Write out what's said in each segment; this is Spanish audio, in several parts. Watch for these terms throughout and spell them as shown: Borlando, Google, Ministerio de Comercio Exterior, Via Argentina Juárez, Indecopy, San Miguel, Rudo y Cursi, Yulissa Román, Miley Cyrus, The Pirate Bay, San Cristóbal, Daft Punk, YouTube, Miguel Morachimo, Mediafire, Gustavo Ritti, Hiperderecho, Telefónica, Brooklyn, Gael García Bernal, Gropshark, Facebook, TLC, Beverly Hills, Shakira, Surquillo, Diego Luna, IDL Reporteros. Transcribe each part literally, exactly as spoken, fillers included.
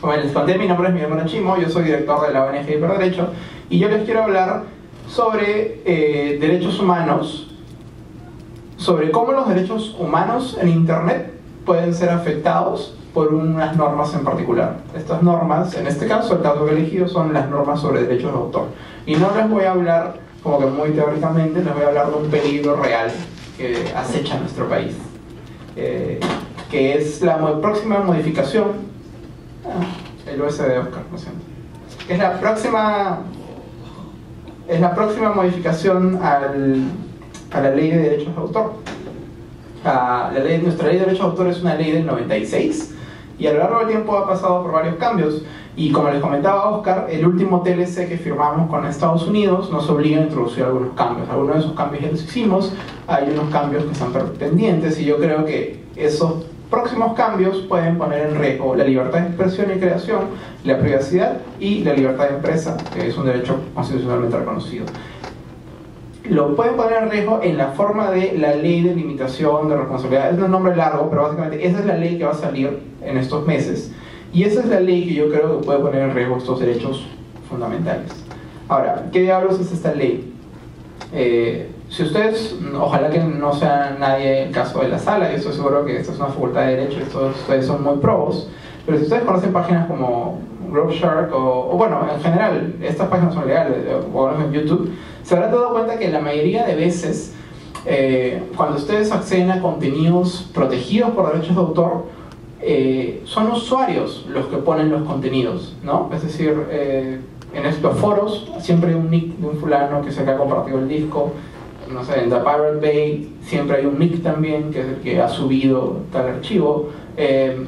Bueno, les conté, mi nombre es Miguel Morachimo, yo soy director de la O N G Hiperderecho y yo les quiero hablar sobre eh, derechos humanos, sobre cómo los derechos humanos en Internet pueden ser afectados por unas normas en particular. Estas normas, en este caso, el dato que he elegido son las normas sobre derechos de autor. Y no les voy a hablar, como que muy teóricamente, les voy a hablar de un peligro real que acecha nuestro país, eh, que es la próxima modificación... Ah, el O S D de Oscar, lo siento. Es la próxima... Es la próxima modificación al, a la ley de derechos de autor. La, la ley, nuestra ley de derechos de autor es una ley del noventa y seis y a lo largo del tiempo ha pasado por varios cambios y, como les comentaba Oscar, el último T L C que firmamos con Estados Unidos nos obliga a introducir algunos cambios. Algunos de esos cambios ya los hicimos, hay unos cambios que están pendientes y yo creo que esos próximos cambios pueden poner en riesgo la libertad de expresión y creación, la privacidad y la libertad de empresa, que es un derecho constitucionalmente reconocido. Lo pueden poner en riesgo en la forma de la ley de limitación de responsabilidad. Es un nombre largo, pero básicamente esa es la ley que va a salir en estos meses. Y esa es la ley que yo creo que puede poner en riesgo estos derechos fundamentales. Ahora, ¿qué diablos es esta ley? Eh, si ustedes, ojalá que no sea nadie el caso de la sala, yo estoy seguro que esta es una facultad de derecho, estos, ustedes son muy probos, pero si ustedes conocen páginas como Gropshark o, o bueno, en general, estas páginas son legales, o en YouTube, se habrán dado cuenta que la mayoría de veces eh, cuando ustedes acceden a contenidos protegidos por derechos de autor, eh, son usuarios los que ponen los contenidos, ¿no? Es decir, eh, en estos foros siempre hay un nick de un fulano que es el que ha compartido el disco, no sé, en The Pirate Bay siempre hay un nick también que es el que ha subido tal archivo. Eh,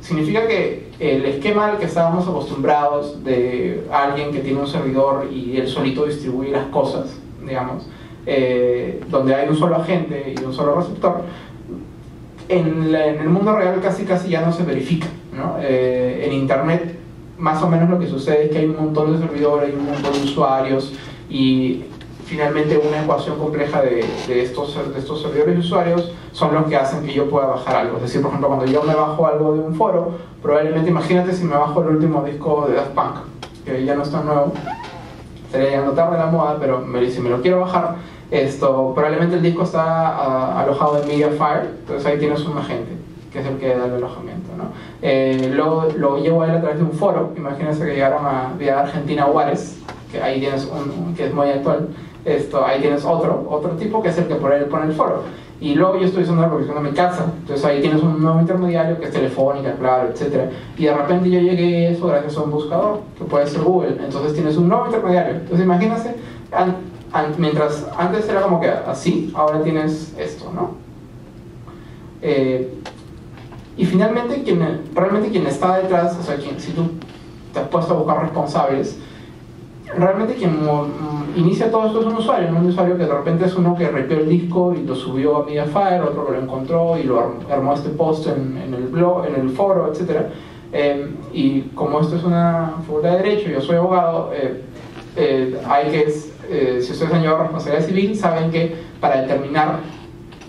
significa que el esquema al que estábamos acostumbrados de alguien que tiene un servidor y él solito distribuye las cosas, digamos, eh, donde hay un solo agente y un solo receptor, en, la, en el mundo real casi casi ya no se verifica, ¿no? Eh, en internet más o menos lo que sucede es que hay un montón de servidores, hay un montón de usuarios y finalmente una ecuación compleja de, de, estos, de estos servidores y usuarios son los que hacen que yo pueda bajar algo. Es decir, por ejemplo, cuando yo me bajo algo de un foro, probablemente, imagínate si me bajo el último disco de Daft Punk, que ya no es tan nuevo, estaría llegando tarde a la moda, pero me, si me lo quiero bajar, esto, probablemente el disco está a, alojado en Mediafire, entonces ahí tienes un agente, que es el que da el alojamiento, ¿no? Eh, lo, lo llevo a él a través de un foro, imagínense que llegaron a Via Argentina Juárez, que ahí tienes un, un que es muy actual. Esto, ahí tienes otro, otro tipo que es el que por él pone el foro. Y luego yo estoy usando la producción de mi casa, entonces ahí tienes un nuevo intermediario que es Telefónica, claro, etcétera. Y de repente yo llegué a eso gracias a un buscador, que puede ser Google, entonces tienes un nuevo intermediario. Entonces imagínense, an, an, mientras antes era como que así, ahora tienes esto, ¿no? Eh, y finalmente, quien, realmente quien está detrás, o sea, quien, si tú te has puesto a buscar responsables, realmente quien inicia todo esto es un usuario, no un usuario que de repente es uno que ripió el disco y lo subió a Mediafire, otro que lo encontró y lo armó este post en, en el blog, en el foro, etcétera. Eh, y como esto es una facultad de derecho, yo soy abogado, eh, eh, hay que, eh, si ustedes han llevado responsabilidad civil, saben que para determinar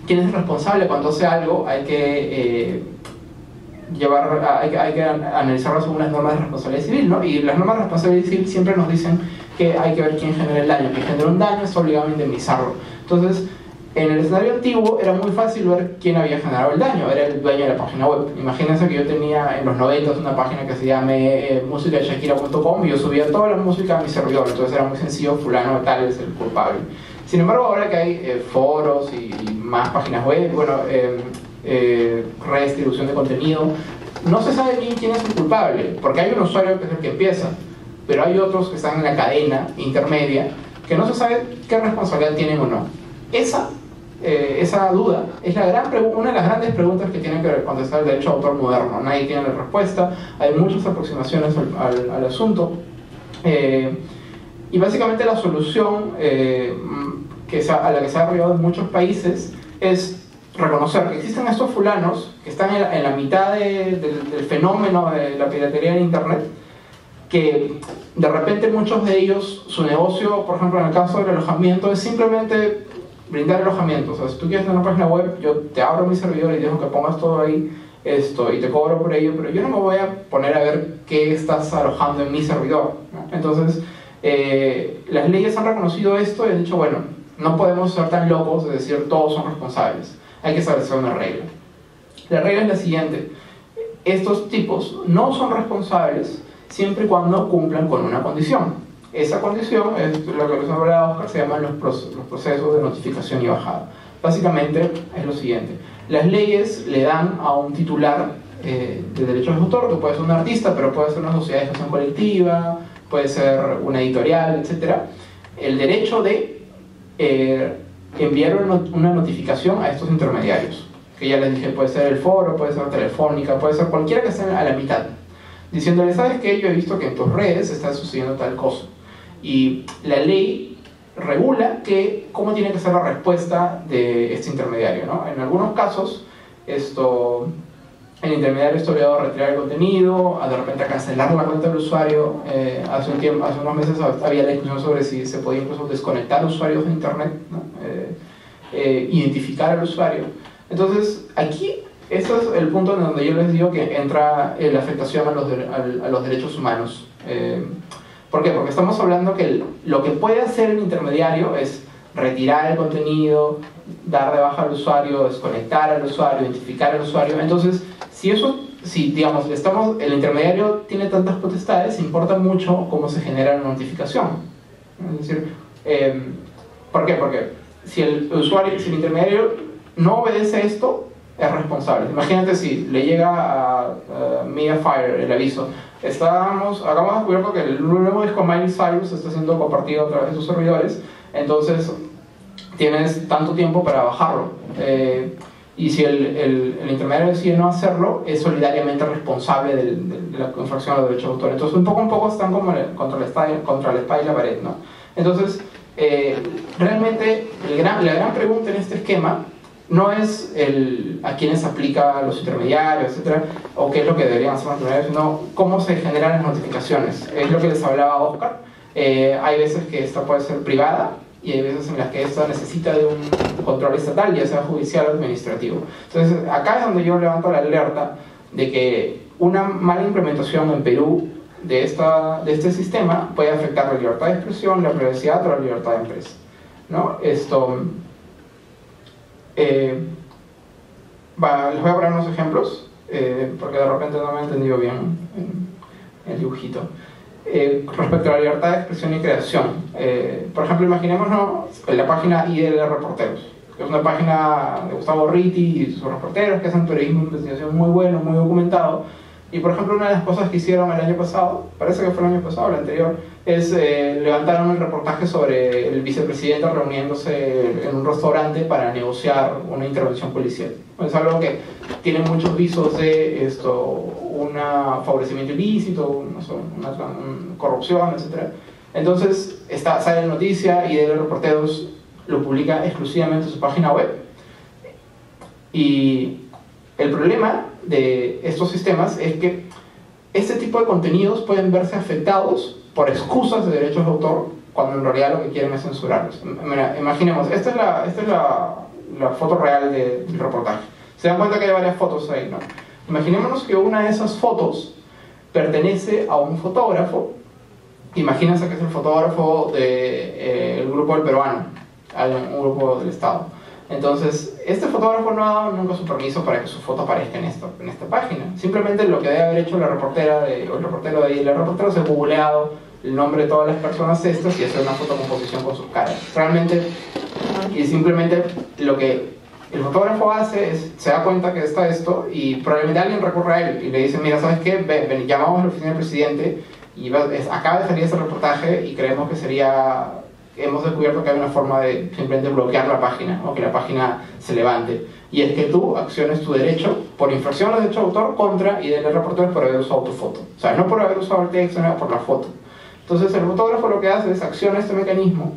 quién es responsable cuando hace algo hay que... Eh, Llevar, hay, hay que analizarlo según las normas de responsabilidad civil, ¿no? Y las normas de responsabilidad civil siempre nos dicen que hay que ver quién genera el daño. Quien genera un daño es obligado a indemnizarlo. Entonces, en el escenario antiguo era muy fácil ver quién había generado el daño. Era el dueño de la página web. Imagínense que yo tenía en los noventa una página que se llame eh, música shakira punto com y yo subía toda la música a mi servidor. Entonces era muy sencillo, fulano tal es el culpable. Sin embargo, ahora que hay eh, foros y, y más páginas web, bueno... Eh, Eh, redistribución de contenido, no se sabe bien quién es el culpable, porque hay un usuario que es el que empieza, pero hay otros que están en la cadena intermedia que no se sabe qué responsabilidad tienen o no. Esa, eh, esa duda es la gran una de las grandes preguntas que tiene que contestar el derecho de autor moderno. Nadie tiene la respuesta, hay muchas aproximaciones al, al, al asunto, eh, y básicamente la solución eh, que se ha, a la que se ha arribado en muchos países es reconocer que existen estos fulanos que están en la, en la mitad de, de, del fenómeno de la piratería en internet, que de repente muchos de ellos, su negocio, por ejemplo en el caso del alojamiento, es simplemente brindar alojamiento. O sea, si tú quieres tener una página web, yo te abro mi servidor y dejo que pongas todo ahí, esto y te cobro por ello, pero yo no me voy a poner a ver qué estás alojando en mi servidor, ¿no? Entonces, eh, las leyes han reconocido esto y han dicho, bueno, no podemos ser tan locos de decir todos son responsables, hay que establecer una regla. La regla es la siguiente: estos tipos no son responsables siempre y cuando cumplan con una condición. Esa condición es lo que les hablaba Oscar, se llaman los procesos, los procesos de notificación y bajada. Básicamente es lo siguiente: las leyes le dan a un titular eh, de derechos de autor, que puede ser un artista, pero puede ser una sociedad de gestión colectiva, puede ser una editorial, etcétera, el derecho de eh, enviar una notificación a estos intermediarios, que ya les dije, puede ser el foro, puede ser Telefónica, puede ser cualquiera que esté a la mitad, diciéndole, ¿sabes qué? Yo he visto que en tus redes está sucediendo tal cosa. Y la ley regula que, cómo tiene que ser la respuesta de este intermediario, ¿no? En algunos casos, esto, el intermediario está obligado a retirar el contenido, a de repente a cancelar la cuenta del usuario. Eh, hace, un tiempo, hace unos meses había la discusión sobre si se podía incluso desconectar usuarios de Internet, ¿no? eh, eh, identificar al usuario. Entonces, aquí, este es el punto en donde yo les digo que entra eh, la afectación a los, de, a, a los derechos humanos. Eh, ¿Por qué? Porque estamos hablando que lo que puede hacer el intermediario es retirar el contenido, dar de baja al usuario, desconectar al usuario, identificar al usuario. Entonces, si eso, si digamos, estamos, el intermediario tiene tantas potestades, importa mucho cómo se genera la notificación. Es decir, eh, ¿por qué? Porque si el usuario, si el intermediario no obedece esto, es responsable. Imagínate si le llega a, a Mediafire el aviso: Estábamos, acabamos de descubrir que el nuevo disco Miley Cyrus está siendo compartido a través de sus servidores, entonces tienes tanto tiempo para bajarlo. Eh, y si el, el, el intermediario decide no hacerlo, es solidariamente responsable del, del, de la infracción de los derechos de autor. Entonces, un poco a poco están como el, contra, el, contra la espada y la pared, ¿no? Entonces, eh, realmente el gran, la gran pregunta en este esquema no es el, a quiénes aplica los intermediarios, etcétera, o qué es lo que deberían hacer los intermediarios, sino cómo se generan las notificaciones. Es lo que les hablaba Oscar. Eh, hay veces que esta puede ser privada y hay veces en las que esta necesita de un control estatal, ya sea judicial o administrativo. Entonces, acá es donde yo levanto la alerta de que una mala implementación en Perú de, esta, de este sistema puede afectar la libertad de expresión, la privacidad o la libertad de empresa, ¿no? Esto... Eh, va, les voy a poner unos ejemplos eh, porque de repente no me he entendido bien en el dibujito. Eh, respecto a la libertad de expresión y creación, eh, por ejemplo, imaginémonos la página I D L Reporteros, que es una página de Gustavo Ritti y sus reporteros que hacen periodismo de investigación muy bueno, muy documentado. Y por ejemplo, una de las cosas que hicieron el año pasado, parece que fue el año pasado o el anterior, es eh, levantaron el reportaje sobre el vicepresidente reuniéndose en un restaurante para negociar una intervención policial. Es algo que tiene muchos visos de esto, un favorecimiento ilícito, no sé, una, una corrupción, etcétera. Entonces está, sale la noticia y de los reporteros lo publica exclusivamente en su página web. Y el problema de estos sistemas es que este tipo de contenidos pueden verse afectados por excusas de derechos de autor, cuando en realidad lo que quieren es censurarlos. Mira, imaginemos, esta es la, esta es la, la foto real de, del reportaje. Se dan cuenta que hay varias fotos ahí, ¿no? Imaginémonos que una de esas fotos pertenece a un fotógrafo. Imagínense que es el fotógrafo del de, eh, grupo del peruano, un grupo del Estado. Entonces, este fotógrafo no ha dado nunca su permiso para que su foto aparezca en esta, en esta página. Simplemente lo que debe haber hecho la reportera de, o el reportero de I D L Reporteros es googleado el nombre de todas las personas estas y hacer una fotocomposición con sus caras. Realmente, y simplemente lo que el fotógrafo hace es, se da cuenta que está esto y probablemente alguien recurre a él y le dice, mira, ¿sabes qué? Ven, ven, llamamos a la oficina del presidente y va, es, acaba de salir ese reportaje y creemos que sería... hemos descubierto que hay una forma de simplemente bloquear la página o que la página se levante, y es que tú acciones tu derecho por infracción de derecho de autor contra I D L Reporteros por haber usado tu foto, o sea, no por haber usado el texto, sino por la foto. Entonces el fotógrafo lo que hace es acciona este mecanismo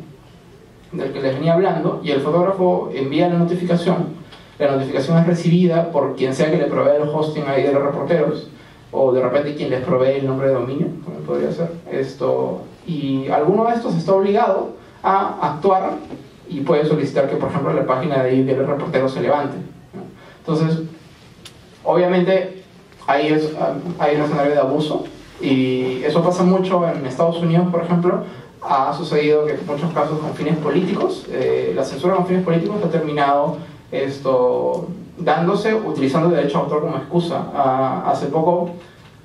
del que les venía hablando y el fotógrafo envía la notificación. La notificación es recibida por quien sea que le provee el hosting a I D L Reporteros, o de repente quien les provee el nombre de dominio, como podría ser esto, y alguno de estos está obligado a actuar y puede solicitar que, por ejemplo, la página de I D L Reporteros se levante, ¿no? Entonces, obviamente ahí es, hay un escenario de abuso, y eso pasa mucho en Estados Unidos, por ejemplo. Ha sucedido que en muchos casos con fines políticos, eh, la censura con fines políticos ha terminado esto dándose, utilizando el derecho de autor como excusa. Ah, hace poco,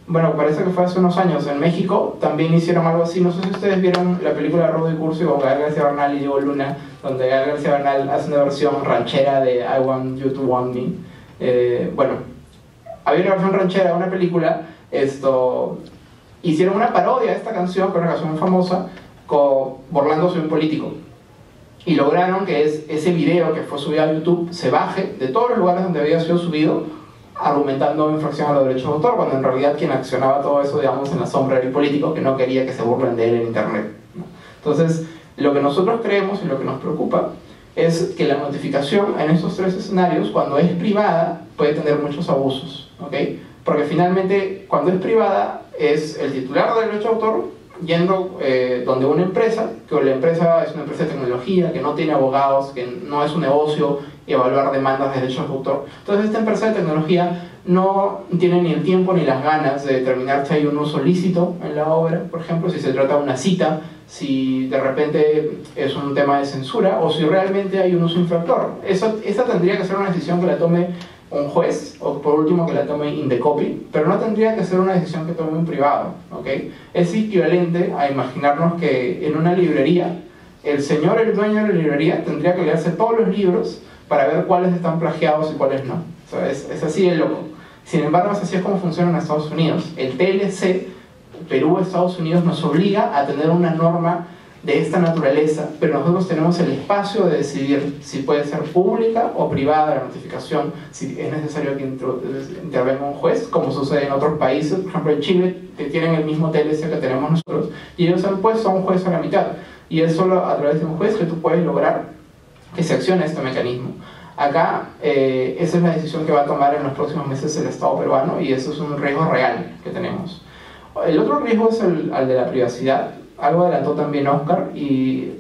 bueno, parece que fue hace unos años, en México también hicieron algo así. No sé si ustedes vieron la película Rudo y Cursi con Gael García Bernal y Diego Luna, donde Gael García Bernal hace una versión ranchera de I Want You to Want Me. Eh, bueno, había una versión ranchera de una película, esto, hicieron una parodia de esta canción, que es una canción famosa, con Borlando soy un político, y lograron que es, ese video que fue subido a YouTube se baje de todos los lugares donde había sido subido, argumentando infracción a los derechos de autor, cuando en realidad quien accionaba todo eso, digamos, en la sombra era el político que no quería que se burlen de él en internet, ¿no? Entonces, lo que nosotros creemos y lo que nos preocupa es que la notificación en estos tres escenarios, cuando es privada, puede tener muchos abusos, ¿okay? Porque finalmente, cuando es privada, es el titular del derecho de autor yendo eh, donde una empresa, que la empresa es una empresa de tecnología, que no tiene abogados, que no es un negocio evaluar demandas de derechos de autor. Entonces esta empresa de tecnología no tiene ni el tiempo ni las ganas de determinar si hay un uso lícito en la obra, por ejemplo, si se trata de una cita, si de repente es un tema de censura, o si realmente hay un uso infractor. Eso, esa tendría que ser una decisión que la tome un juez, o por último que la tome Indecopy, pero no tendría que ser una decisión que tome un privado, ¿okay? Es equivalente a imaginarnos que en una librería el señor, el dueño de la librería, tendría que leerse todos los libros para ver cuáles están plagiados y cuáles no. O sea, es, es así de loco. Sin embargo, es así es como funciona en Estados Unidos. El T L C, Perú, Estados Unidos, nos obliga a tener una norma de esta naturaleza, pero nosotros tenemos el espacio de decidir si puede ser pública o privada la notificación, si es necesario que intervenga un juez, como sucede en otros países. Por ejemplo, en Chile tienen el mismo T L C que tenemos nosotros, y ellos han puesto a un juez a la mitad, y es solo a través de un juez que tú puedes lograr que se accione este mecanismo. Acá, eh, esa es la decisión que va a tomar en los próximos meses el Estado peruano, y eso es un riesgo real que tenemos. El otro riesgo es el, el de la privacidad. Algo adelantó también Oscar, y,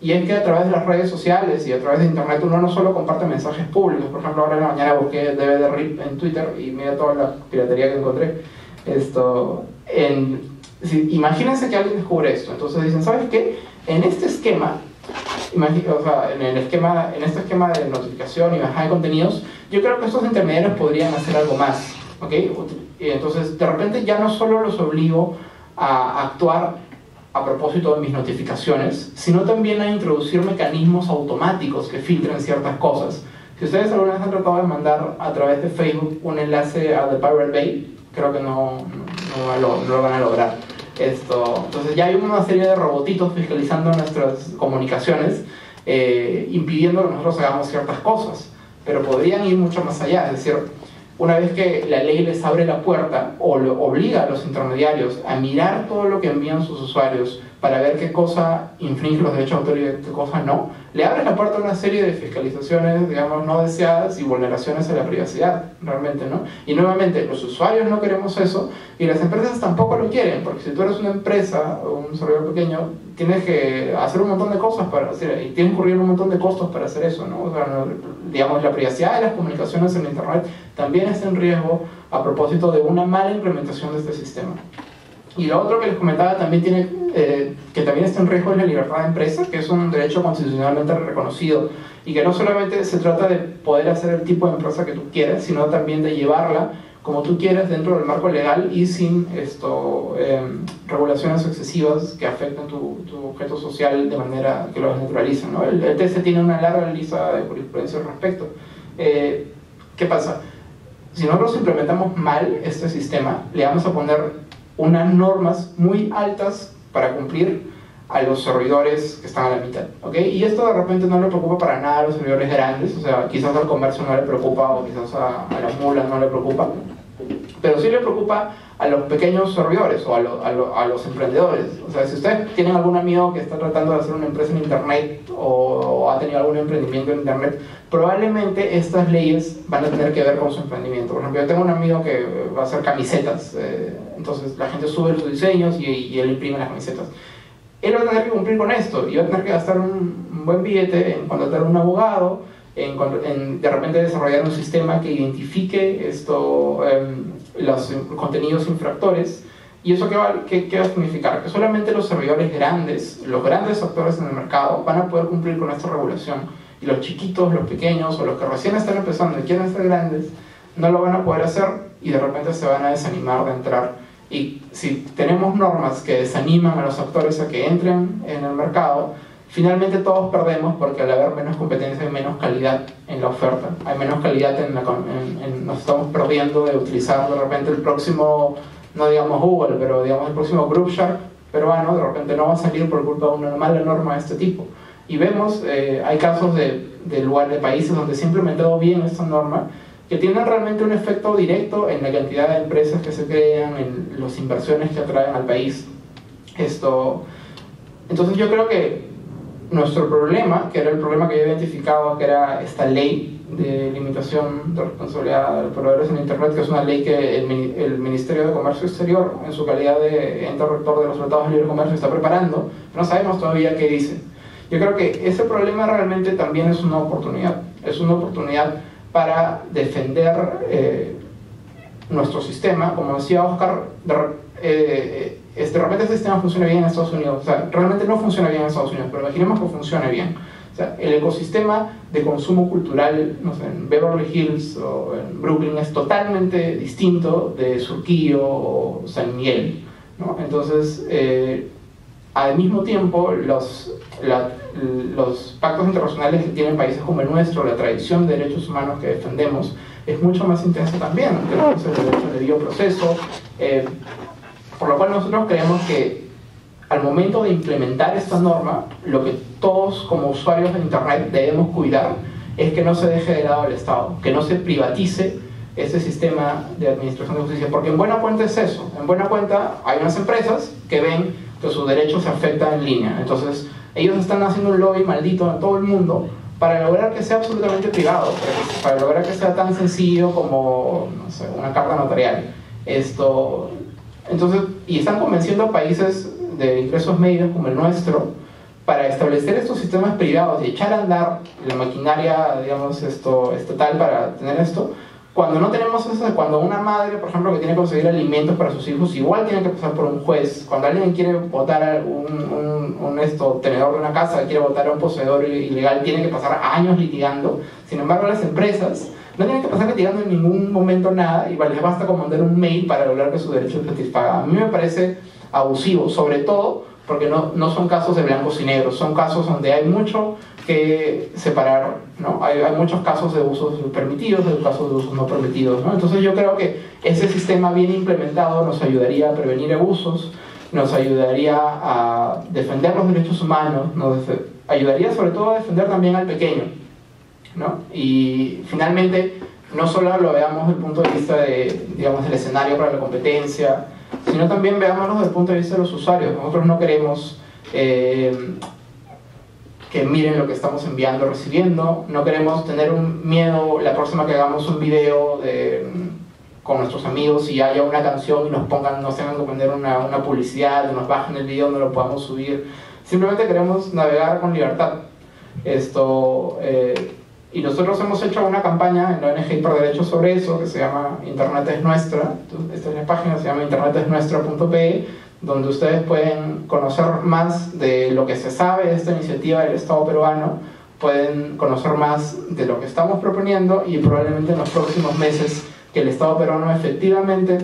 y es que a través de las redes sociales y a través de internet uno no solo comparte mensajes públicos. Por ejemplo, ahora en la mañana busqué D V D RIP en Twitter y mira toda la piratería que encontré. Esto, en, si, imagínense que alguien descubre esto, entonces dicen, ¿sabes qué? En este esquema, imagino, o sea, en, el esquema en este esquema de notificación y bajada de contenidos, yo creo que estos intermediarios podrían hacer algo más, ¿okay? Entonces, de repente ya no solo los obligo a actuar a propósito de mis notificaciones, sino también a introducir mecanismos automáticos que filtren ciertas cosas. Si ustedes alguna vez han tratado de mandar a través de Facebook un enlace a The Pirate Bay, creo que no, no, no, no lo van a lograr. Esto, entonces ya hay una serie de robotitos fiscalizando nuestras comunicaciones, eh, impidiendo que nosotros hagamos ciertas cosas, pero podrían ir mucho más allá. Es decir, una vez que la ley les abre la puerta o obliga a los intermediarios a mirar todo lo que envían sus usuarios para ver qué cosa infringe los derechos de autor y qué cosa no, le abre la puerta a una serie de fiscalizaciones, digamos, no deseadas y vulneraciones a la privacidad, realmente, ¿no? Y nuevamente, los usuarios no queremos eso y las empresas tampoco lo quieren, porque si tú eres una empresa o un servidor pequeño, tienes que hacer un montón de cosas para, o sea, y tienes que cubrir un montón de costos para hacer eso, ¿no? O sea, digamos, la privacidad de las comunicaciones en internet también está en riesgo a propósito de una mala implementación de este sistema. Y lo otro que les comentaba también tiene, eh, que también está en riesgo, es la libertad de empresa, que es un derecho constitucionalmente reconocido, y que no solamente se trata de poder hacer el tipo de empresa que tú quieras, sino también de llevarla como tú quieras dentro del marco legal y sin esto, eh, regulaciones excesivas que afecten tu, tu objeto social de manera que lo desnaturalizan, ¿no? El, el T C tiene una larga lista de jurisprudencia al respecto. Eh, ¿Qué pasa? Si nosotros implementamos mal este sistema, le vamos a poner unas normas muy altas para cumplir a los servidores que están a la mitad, ¿okay? Y esto de repente no le preocupa para nada a los servidores grandes, o sea, quizás al comercio no le preocupa, o quizás a, a las mulas no le preocupa, pero sí le preocupa a los pequeños servidores o a, lo, a, lo, a los emprendedores. O sea, si ustedes tienen algún amigo que está tratando de hacer una empresa en internet o, o ha tenido algún emprendimiento en internet, probablemente estas leyes van a tener que ver con su emprendimiento. Por ejemplo, yo tengo un amigo que va a hacer camisetas, eh, entonces la gente sube sus diseños y, y él imprime las camisetas. Él va a tener que cumplir con esto y va a tener que gastar un, un buen billete en contratar a un abogado, en, en de repente desarrollar un sistema que identifique esto, eh, los contenidos infractores. ¿Y eso qué va, qué, qué va a significar? Que solamente los servidores grandes, los grandes actores en el mercado, van a poder cumplir con esta regulación. Y los chiquitos, los pequeños, o los que recién están empezando y quieren ser grandes, no lo van a poder hacer y de repente se van a desanimar de entrar. Y si tenemos normas que desaniman a los actores a que entren en el mercado, finalmente todos perdemos, porque al haber menos competencia hay menos calidad en la oferta, hay menos calidad en la... En, en, nos estamos perdiendo de utilizar de repente el próximo, no digamos Google, pero digamos el próximo Gropshark peruano, de repente no va a salir por culpa de una mala norma de este tipo. Y vemos, eh, hay casos de, de lugares, de países donde se ha implementado bien esta norma, que tienen realmente un efecto directo en la cantidad de empresas que se crean, en las inversiones que atraen al país. Esto, entonces yo creo que nuestro problema, que era el problema que yo identificaba, que era esta ley de limitación de responsabilidad de los proveedores en Internet, que es una ley que el, el Ministerio de Comercio Exterior, en su calidad de ente rector de los tratados de libre comercio, está preparando, pero no sabemos todavía qué dice. Yo creo que ese problema realmente también es una oportunidad, es una oportunidad para defender eh, nuestro sistema. Como decía Oscar, de, eh, este, realmente este sistema funciona bien en Estados Unidos, o sea, realmente no funciona bien en Estados Unidos, pero imaginemos que funcione bien. O sea, el ecosistema de consumo cultural, no sé, en Beverly Hills o en Brooklyn es totalmente distinto de Surquillo o San Miguel, ¿no? Entonces, eh, al mismo tiempo, los, la, los pactos internacionales que tienen países como el nuestro, la tradición de derechos humanos que defendemos, es mucho más intensa también. Tenemos el derecho al debido proceso, eh, por lo cual nosotros creemos que al momento de implementar esta norma, lo que todos como usuarios de Internet debemos cuidar es que no se deje de lado el Estado, que no se privatice este sistema de administración de justicia, porque en buena cuenta es eso. En buena cuenta hay unas empresas que ven que sus derechos se afectan en línea, entonces ellos están haciendo un lobby maldito a todo el mundo para lograr que sea absolutamente privado, para lograr que sea tan sencillo como, no sé, una carta notarial. Esto, entonces, y están convenciendo a países de ingresos medios como el nuestro para establecer estos sistemas privados y echar a andar la maquinaria, digamos, esto, estatal para tener esto, cuando no tenemos eso. Cuando una madre, por ejemplo, que tiene que conseguir alimentos para sus hijos, igual tiene que pasar por un juez. Cuando alguien quiere votar a un, un, un esto, tenedor de una casa, quiere votar a un poseedor ilegal, tiene que pasar años litigando. Sin embargo, las empresas no tienen que pasar litigando en ningún momento nada, y les basta con mandar un mail para lograr que su derecho se satisfaga. A mí me parece abusivo, sobre todo porque no, no son casos de blancos y negros, son casos donde hay mucho que separar, ¿no? Hay, hay muchos casos de usos permitidos, de casos de usos no permitidos, ¿no? Entonces yo creo que ese sistema bien implementado nos ayudaría a prevenir abusos, nos ayudaría a defender los derechos humanos, nos ayudaría sobre todo a defender también al pequeño, ¿no? Y finalmente no solo lo veamos desde el punto de vista de, digamos, del escenario para la competencia, sino también veámoslo desde el punto de vista de los usuarios. Nosotros no queremos eh, que miren lo que estamos enviando o recibiendo, no queremos tener un miedo la próxima que hagamos un video de, con nuestros amigos y haya una canción y nos pongan, nos tengan que poner una, una publicidad, nos bajen el video, no lo podamos subir. Simplemente queremos navegar con libertad. Esto, eh, y nosotros hemos hecho una campaña en la O N G Hiperderecho sobre eso, que se llama Internet es Nuestra. Esta es la página, se llama internet es nuestra punto pe, donde ustedes pueden conocer más de lo que se sabe de esta iniciativa del Estado peruano, pueden conocer más de lo que estamos proponiendo, y probablemente en los próximos meses que el Estado peruano efectivamente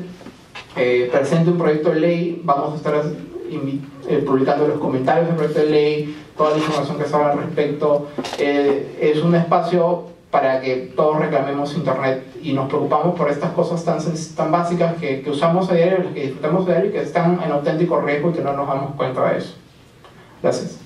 eh, presente un proyecto de ley, vamos a estar eh, publicando los comentarios del proyecto de ley, toda la información que se habla al respecto. Eh, es un espacio para que todos reclamemos Internet y nos preocupamos por estas cosas tan, tan básicas que, que usamos a diario, que disfrutamos a diario y que están en auténtico riesgo y que no nos damos cuenta de eso. Gracias.